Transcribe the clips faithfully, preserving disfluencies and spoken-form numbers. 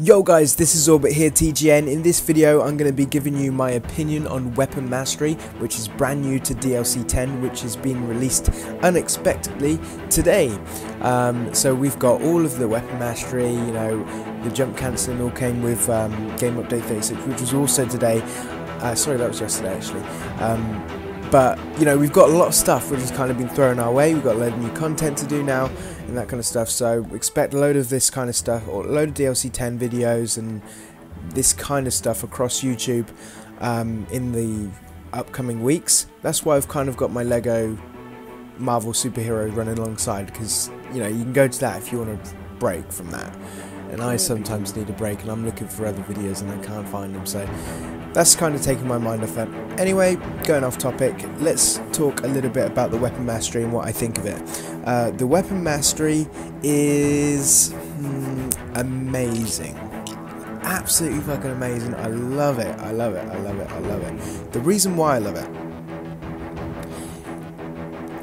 Yo guys, this is Orbit here, T G N. In this video, I'm going to be giving you my opinion on Weapon Mastery, which is brand new to D L C ten, which has been released unexpectedly today. Um, so we've got all of the Weapon Mastery, you know, the jump cancelling all came with um, Game Update thirty-six, which was also today. Uh, sorry, that was yesterday actually. Um, But, you know, we've got a lot of stuff which has kind of been thrown our way. We've got a load of new content to do now and that kind of stuff. So expect a load of this kind of stuff, or a load of D L C ten videos and this kind of stuff across YouTube um, in the upcoming weeks. That's why I've kind of got my Lego Marvel superhero running alongside, because, you know, you can go to that if you want a break from that. And I sometimes need a break, and I'm looking for other videos and I can't find them, so that's kind of taking my mind off that. Anyway, going off topic, let's talk a little bit about the Weapon Mastery and what I think of it. Uh, the Weapon Mastery is mm, amazing. Absolutely fucking amazing. I love it. I love it. I love it. I love it. The reason why I love it.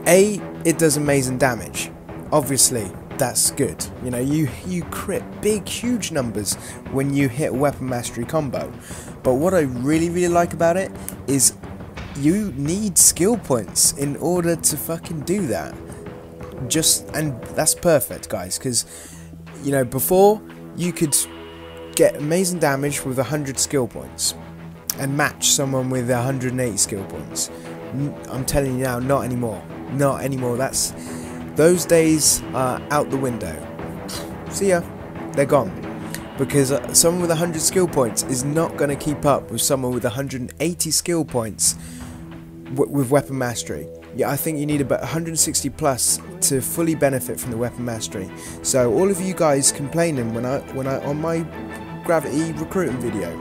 A, it does amazing damage. Obviously, that's good. You know, you, you crit big, huge numbers when you hit Weapon Mastery combo. But what I really, really like about it is you need skill points in order to fucking do that. Just, and that's perfect, guys, because, you know, before you could get amazing damage with one hundred skill points and match someone with one hundred eighty skill points. I'm telling you now, not anymore. Not anymore. That's, those days are out the window. See ya. They're gone. Because someone with one hundred skill points is not going to keep up with someone with one hundred eighty skill points with Weapon Mastery. Yeah, I think you need about one hundred sixty plus to fully benefit from the Weapon Mastery. So all of you guys complaining when I when I on my Gravity Recruiting video,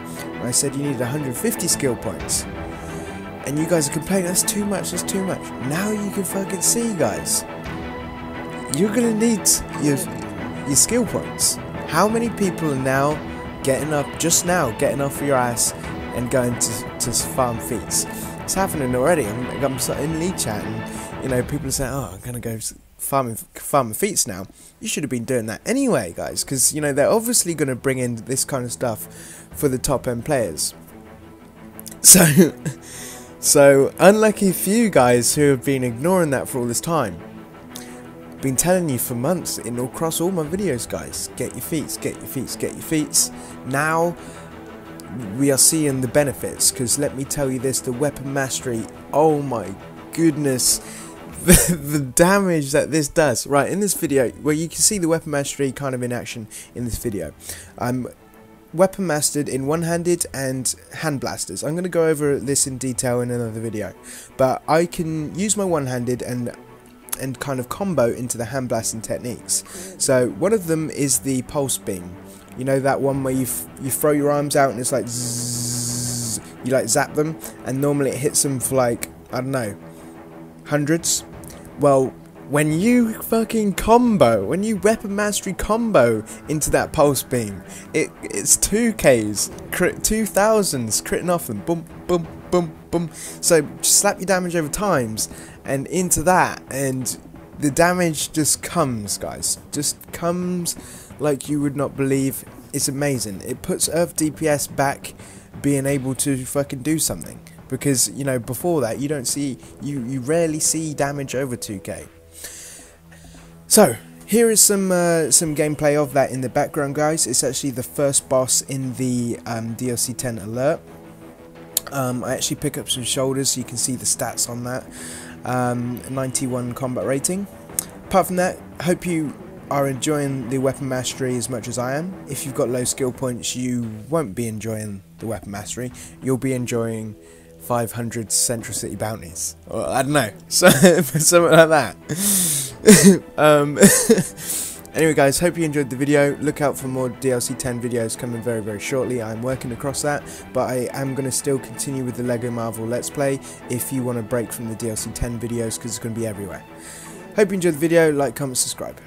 I said you need one hundred fifty skill points, and you guys are complaining that's too much, that's too much. Now you can fucking see, guys. You're gonna need your your skill points. How many people are now getting up, just now, getting off your ass and going to, to farm feats? It's happening already. I'm, I'm in lead chat and, you know, people are saying, oh, I'm going to go farming, farming feats now. You should have been doing that anyway, guys, because, you know, they're obviously going to bring in this kind of stuff for the top-end players. So, so, unlucky for you guys who have been ignoring that for all this time. Been telling you for months in across all my videos, guys, get your feats, get your feats, get your feats. Now we are seeing the benefits, because let me tell you this, the Weapon Mastery, oh my goodness, the, the damage that this does. Right, in this video, well, you can see the Weapon Mastery kind of in action in this video. I'm Weapon Mastered in one-handed and hand blasters. I'm going to go over this in detail in another video, but I can use my one-handed and and kind of combo into the hand blasting techniques. So one of them is the pulse beam. You know that one where you f you throw your arms out and it's like zzz, you like zap them, and normally it hits them for like, I don't know, hundreds. Well, when you fucking combo, when you Weapon Mastery combo into that pulse beam, it it's two Ks, crit two thousands, critting off them, boom, boom, boom, boom. So just slap your damage over times and into that, and the damage just comes, guys, just comes like you would not believe. It's amazing. It puts Earth D P S back being able to fucking do something, because, you know, before that you don't see, you you rarely see damage over two K. So here is some uh, some gameplay of that in the background, guys. It's actually the first boss in the um, D L C ten alert. Um, I actually pick up some shoulders so you can see the stats on that. Um, ninety-one combat rating. Apart from that, hope you are enjoying the Weapon Mastery as much as I am. If you've got low skill points, you won't be enjoying the Weapon Mastery. You'll be enjoying five hundred Central City bounties. Or, I don't know, so, something like that. um, Anyway, guys, hope you enjoyed the video. Look out for more D L C ten videos coming very, very shortly. I'm working across that, but I am going to still continue with the Lego Marvel Let's Play if you want a break from the D L C ten videos, because it's going to be everywhere. Hope you enjoyed the video. Like, comment, subscribe.